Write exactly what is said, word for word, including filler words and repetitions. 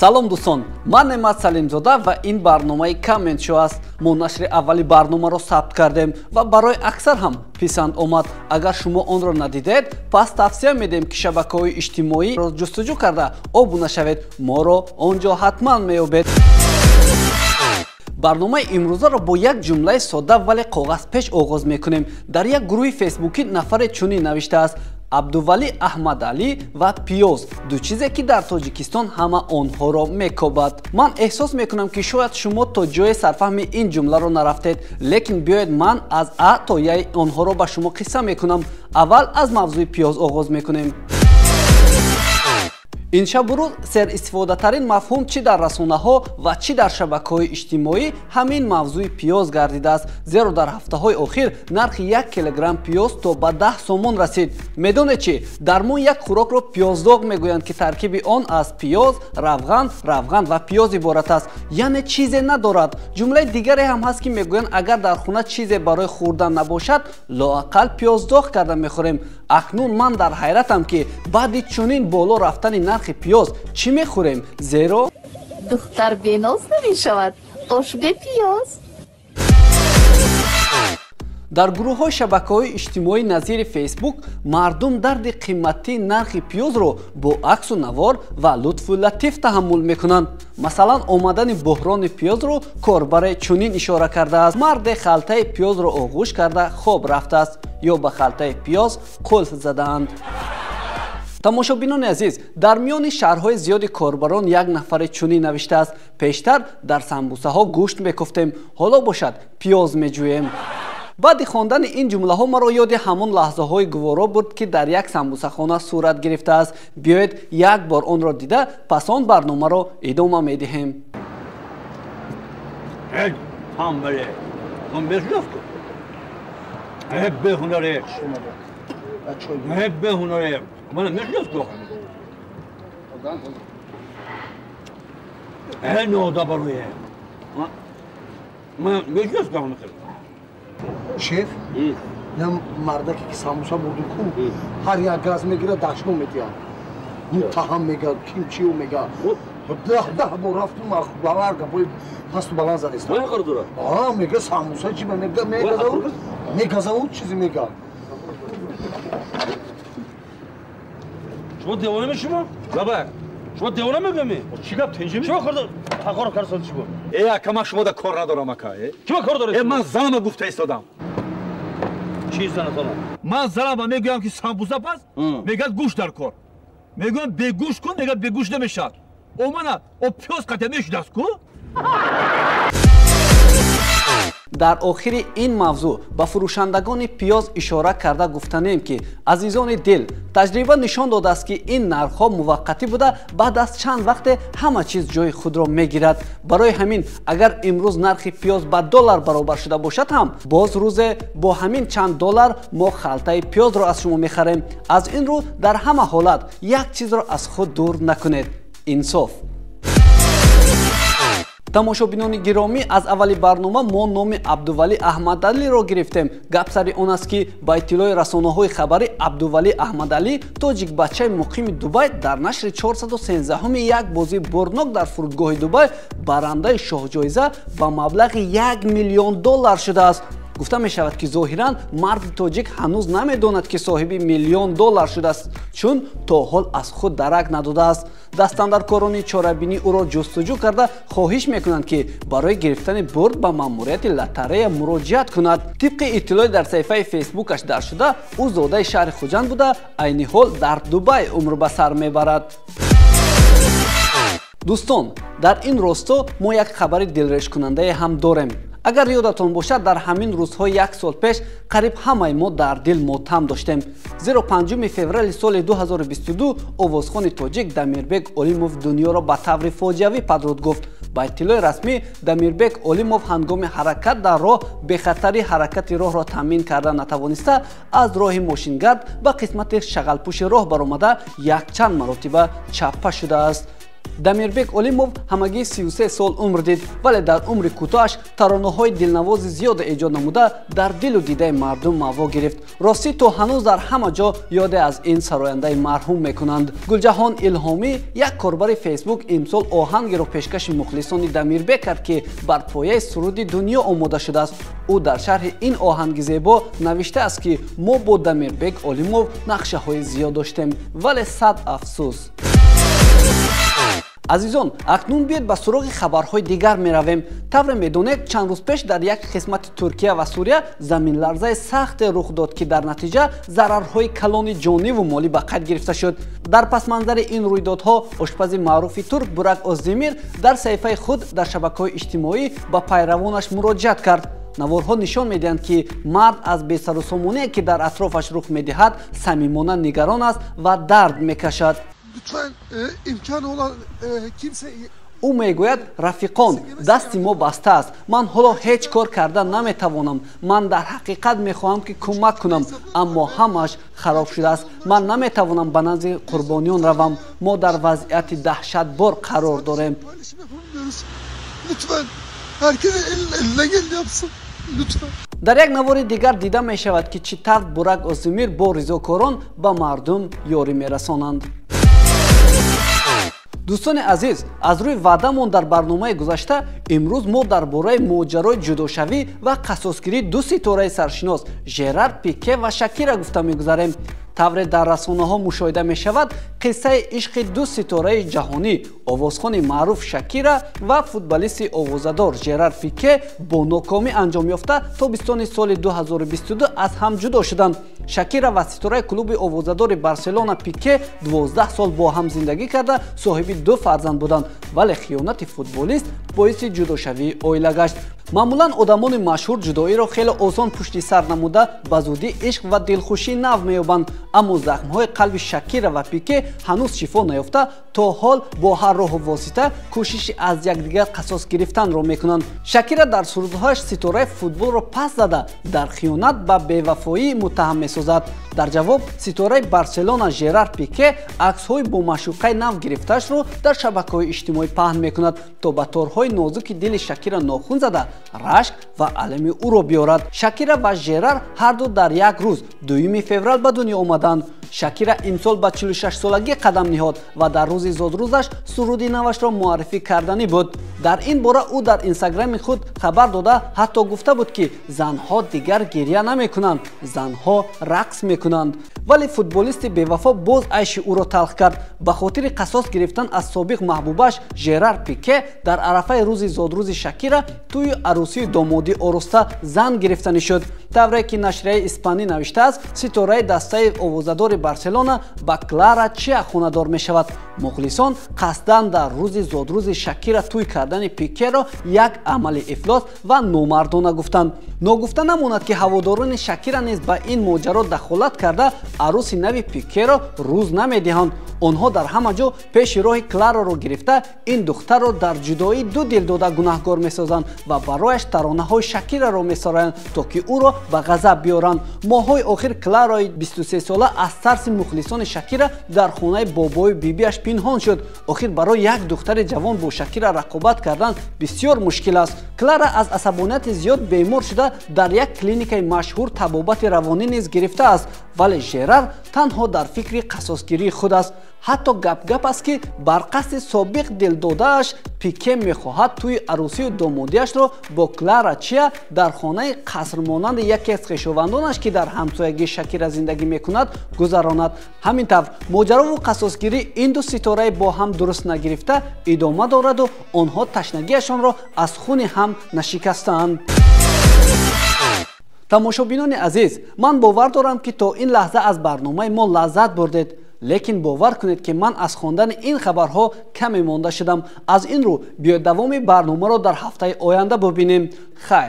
سلام دوستان، من نمت زوده و این برنامه کامنت شو است. ما نشر اولی برنامه را ثبت کردیم و برای اکثر هم پسند آمد. اگر شما آن را ندیدید پس توصیه میدیم که شبکه‌های اجتماعی را جستجو کرده آبونه شوید. ما را آنجا حتما مییابید. برنامه امروزه را با یک جمله ساده ولی کاغذ پیش آغاز میکنیم. در یک گروه فیسبوکی نفر چنین نوشته است: عبدالله احمدعلی و پیاز، دو چیزی که در تاجیکستان همه آنها را میکوبد. من احساس میکنم که شاید شما تا جای سرفهم این جمله را نرفتید، لیکن بیاید من از ا تا ی آنها را به شما قصه میکنم. اول از موضوع پیاز آغاز میکنیم. این شب و روز سر استفاده ترین مفهوم چی در رسانه ها و چی در شبکه های اجتماعی همین موضوع پیاز گردیده است، زیرا در هفته های اخیر نرخ یک کیلوگرم پیاز تا به ده سومون رسید. میدونه چی؟ در مون یک خوراک رو پیازداغ میگویند که ترکیب آن از پیاز، روغن، روغن و پیاز عبارت است، یعنی چیزی ندارد. جمله دیگری هم هست که میگویند اگر در خونه چیزی برای خوردن نباشد لااقل پیازداغ کرده میخوریم. اکنون من در حیرتم که بعد چنین بالا رفتن نرخ پیاز چی میخوریم، زیرا دختر بیناز نمیشود آش به پیاز. در گروه های شبکه های اجتماعی نظیر فیسبوک مردم درد قیمتی نرخ پیاز رو با عکس و نوار و لطف و لطیف تحمل میکنند. مثلا آمدن بحران پیاز رو کاربر چنین اشاره کرده است: مرد خلطه پیاز رو آغوش کرده خواب رفته است، یا به خلطه پیاز قلف زدند. تماشابینان عزیز، در میان شهرهای زیاد کاربران یک نفر چنین نوشته است: پیشتر در سمبوسه ها گوشت میکفتیم، حالا باشد پیاز میجوییم. بعد خواندن این جمله ها مرا یاد همون لحظه های گوارا برد که در یک سمبوسه خانه صورت گرفته است. بیایید یک بار آن را دیده پس آن برنامه را ادامه میدهیم. شیف، یه مرده که ساموسا بردی کن، هر یک گاز میگیره داشتو میگه، متهم میگه، کیمچیو میگه، ده ده بار رفتم ما باور کن، هستو بالانس است. من کار دارم. آه میگه ساموسا چی میگه میگه زاو، میگه زاو چیزی میگه. شما دیوانه میشی ما؟ بابا، شما دیوانه میگم می؟ چی گفت تنجمی؟ شما کار دار، تاکار کار سازی بود. ای اکمه شما دا کار ندارم اکای. شما کار داری؟ ای من زنم گفته استادم. چیز دناتونم. من زنم میگم که سامبوسا پس میگه گوش در کار. میگم بگوش کن، میگه بگوش نمیشه. او منا، او پیاز کتیمیش دست کو؟ در آخر این موضوع به فروشندگان پیاز اشاره کرده گفتنیم که عزیزان دل، تجربه نشان داده است که این نرخ ها موقتی بوده، بعد از چند وقت همه چیز جای خود را میگیرد. برای همین اگر امروز نرخ پیاز با دلار برابر شده باشد هم باز روز با همین چند دلار ما خلطه پیاز را از شما میخریم. از این رو در همه حالت یک چیز را از خود دور نکنید: انصاف. تماشابینان گرامی، از اولی برنامه ما نام عبدالله احمدعلی را گرفتیم. گپ سر آن است که با اطلاع رسانه های خبری عبدالله احمدعلی، تاجیک بچه مقیم دوبای، در نشر چهارصد و سیزده یک بازی برناک در فرودگاه دوبای برنده شاه جایزه با مبلغ یک میلیون دلار شده است. گفته می شود که ظاهرا مرد تاجیک هنوز نمیداند که صاحب میلیون دلار شده است، چون تا حال از خود درک نداده است. دستاندرکاران چاره‌بینی او را جستجو کرده خواهش میکنند که برای گرفتن برد به ماموریت لاتاری مراجعت کند. طبق اطلاع در صفحه فیسبوکش در شده، او زاده شهر خوجند بوده، عین حال در دوبای عمر به سر میبرد. دوستان، در این راستا ما یک خبر دلنشین کننده هم داریم. اگر یادتون باشد در همین روزها یک سال پیش قریب همه ما در دل ماتم داشتیم، زیرا پنجم فوریه سال دو هزار و بیست و دو آوازخوان تاجیک دمیربیک اولیموف دنیا را به طور فاجعه‌ای پدرود گفت. با اطلاع رسمی دمیربیک اولیموف هنگام حرکت در راه به خطری حرکت راه را تامین کرده نتوانسته، از راه ماشینگرد به قسمت شغلپوش راه برآمده یک چند مرتبه چپه شده است. دمیربیک اولیموف همگی سی و سه سال عمر دید، ولی در عمر کوتاهش ترانه‌های دلنواز زیاد ایجاد نموده در دل و دیده مردم ماوا گرفت. راستی تو هنوز در همه جا یاد از این سراینده مرحوم میکنند. گلجهان الهامی یک کاربر فیسبوک امسال آهنگی را پیشکش مخلصان دمیربیک کرد که بر پایه سرود دنیا آماده شده است. او در شرح این آهنگ زیبا نوشته است که ما با دمیربیک اولیموف نقشه های زیاد داشتیم، ولی صد افسوس. عزیزان، اکنون بیاید به سراغ خبرهای دیگر می رویم. طور می دونید چند روز پیش در یک قسمت ترکیه و سوریه زمین لرزه سخت رخ داد که در نتیجه ضررهای کلان جانی و مالی به قید گرفته شد. در پس منظر این رویدادها آشپز معروف ترک بورک ازمیر در صفحه خود در شبکه‌های اجتماعی به پیروانش مراجعت کرد. نوارها نشان میدهند که مرد از بی‌سر و سامانی که در اطرافش رخ میدهد صمیمانه نگران است و درد میکشد. Lütfen e, imkanı olan e, kimse... او میگوید رفیقان، دست ما بسته است، من حالا هیچ کار کردن نمیتوانم، من در حقیقت میخواهم که کمک کنم، اما همش خراب شده است، من نمیتوانم به نزد قربانیان روم، ما در وضعیت دهشتبار قرار داریم. Lütfen herkes eline geldi yapsın. در یک نوار دیگر دیده میشود که چطور بورک ازمیر با رضاکاران به مردم یاری میرسانند. دوستان عزیز، از روی وعدهمون در برنامه گذشته امروز ما درباره ماجرای جداشوی و قصاصگیری دو ستاره سرشناس ژرارد پیکه و شاکیرا گفته میگذاریم. طور در رسانه ها مشاهده می شود قصه عشق دو ستاره جهانی آوازخوان معروف شاکیرا و فوتبالیست آوازدار ژرارد پیکه با ناکامی انجام یافته تابستان سال دو هزار و بیست و دو از هم جدا شدند. شاکیرا و ستاره کلوب آوازدار بارسلونا پیکه دوازده سال با هم زندگی کرده صاحب دو فرزند بودند، ولی خیانت فوتبالیست باعث جداشوی اویله گشت. معمولا آدمان مشهور جدایی را خیلی آسان پشت سر نموده به زودی عشق و دلخوشی نو مییابند، اما زخمهای قلب شاکیرا و پیکه هنوز شفا نیافته تا حال با هر راه و واسطه کوشش از یکدیگر قصاص گرفتن را میکنند. شاکیرا در سرودهاش ستاره فوتبال را پس زده در خیانت به بیوفایی متهم میسازد. در جواب ستاره بارسلونا ژرارد پیکه عکسهای با معشوقه نو گرفتهاش را در شبکه‌های اجتماعی پهن میکند تا به تارهای نازک دل شاکیرا ناخن زده رشک و علم او را بیارد. شاکیرا و ژرارد هر دو در یک روز دوم فوریه به دنیا آمدند. شاکیرا امسال به چهل و شش سالگی قدم نهاد و در روز زادروزش سرودی نوش را معرفی کردنی بود. در این باره او در اینستاگرام خود خبر داده حتی گفته بود که زنها دیگر گریه نمیکنند، زنها رقص میکنند. ولی فوتبالیست بیوفا باز عیش او را تلخ کرد. به خاطر قصاص گرفتن از سابق محبوبش ژرارد پیکه در عرفه روز زادروز شاکیرا توی عروسی دامادی آرسته زن گرفتنی شد. طوری که نشریه اسپانی نوشته است ستاره دسته آوازدار بارسلونا با کلارا چه خونه‌دار میشود. مخلصان قصداً در روز زادروز شاکیرا توی کردن پیکه را یک عمل افلاس و نامردانه گفتند. ناگفته نماند که هواداران شاکیرا نیز به این ماجرا دخالت کرده عروس نو پیکه را روز نمیدهند. آنها در همه جا پیش راه کلارا را گرفته این دختر را در جدایی دو دل داده گناهکار میسازند و برایش ترانه های شاکیرا را میسرایند تا که او را به غضب بیارند. ماهای آخر کلارای بیست و سه ساله از ترس مخلصان شاکیرا در خانه بابای بیبیش پنهان شد. آخر برای یک دختر جوان با شاکیرا رقابت کردن بسیار مشکل است. کلارا از عصبانیت زیاد بیمار شده در یک کلینیک مشهور تبابت روانی نیز گرفته است، ولی ژرارد تنها در فکر قصاصگیری خود است. حتی گپ گپ است که بر قصد سابق دل دادهاش پیکه میخواهد توی عروسی دامادیش را با کلارا چیا در خانه قصر مانند یکی از خویشاوندانش که در همسایگی شاکیرا زندگی میکند گذراند. همینطور ماجرا و قصاصگیری این دو ستاره با هم درست نگرفته ادامه دارد و آنها تشنگیشان را از خون هم نشکستند. تماشابینان عزیز، من باور دارم که تا این لحظه از برنامه ما لذت بردید، لیکن باور کنید که من از خواندن این خبرها کمی مانده شدم. از این رو بیاید دوام برنامه را در هفته آینده ببینیم. خیر.